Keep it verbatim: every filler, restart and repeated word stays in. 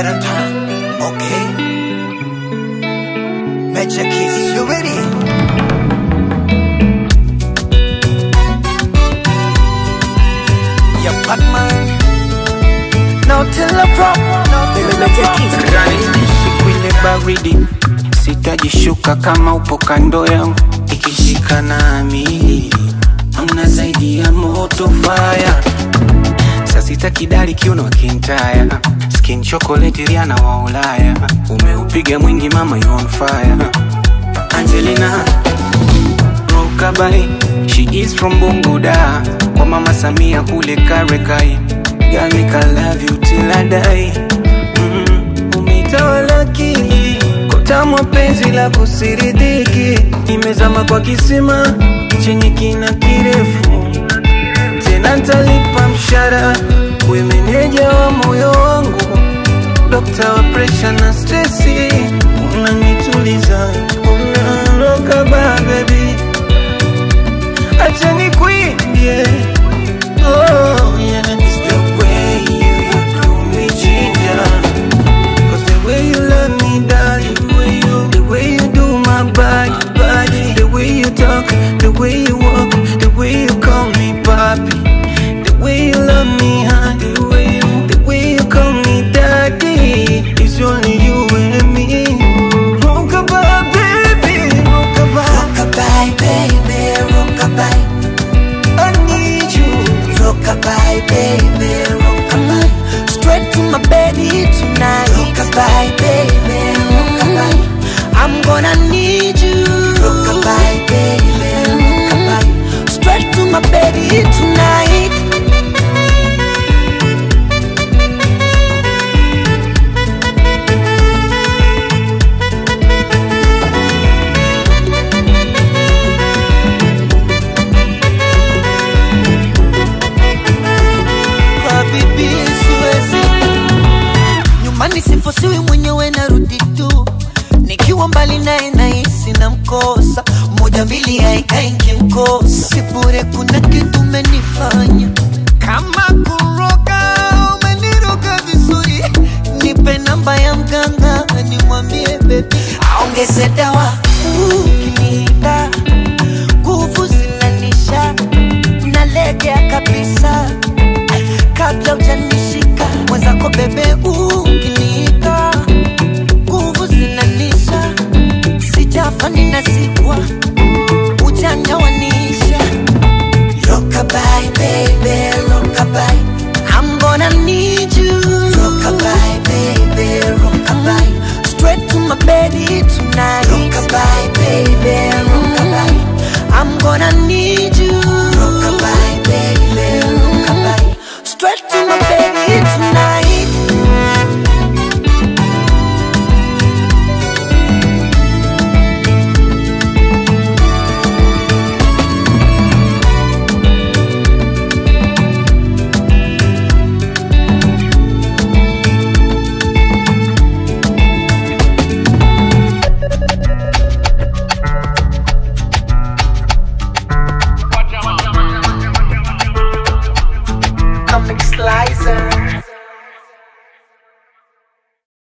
at a time, okay? Magic kiss, you ready? Baridi sitajishuka kama upo kando yangu, ikishika nami una zaidi ya moto fire. Sasita kidali kiuno wakintaya, skin chocolate Rihanna wa Ulaya. Umeupiga mwingi mama you on fire. Angelina Rockabye, she is from Bunguda, kwa mama Samia kule Karekai. Girl make I love you till I die. Kutamu penzi la kusiridiki, imezama kwa kisima chenye kina kirefu. Tena nitalipa mshahara, we meneja wa moyo wangu. Doctor wa pressure na stressi, unanituliza. Rockabye baby, acha nikuimbie. Oh yeah, it's the way you do me ginger, 'cause the way you love me darling, the way you walk, the way you call me papi, the way you love me, huh? The way you, the way you call me daddy, it's only you and me. Rockabye baby, rockabye, rockabye baby, rockabye. I need you, rockabye baby, rockabye. Straight to my belly tonight, rockabye baby, rockabye. I'm gonna need you, rockabye baby. My baby tonight, nyumbani sifosiwi mwenyewe narudi tu, nikiwa mbali naye nahisi namkosa. Moja mbili haikai nikimkosa, sipure kuna kitu umenifanya kama kuroga. Umeniroga vizuri, nipe namba ya mganga nimwambie baby aongeze dawa. Ukiniita nguvu zinanisha, nalegea kabisa kabla hujanishika mwenzako bebe. Ukiniita nguvu zinanisha, sijafani nasikwa ujanyawanisha. Rockabye baby, rockabye, I'm gonna need you. Rockabye baby, rockabye, straight to my baby tonight. Rockabye baby, rockabye, I'm gonna need you.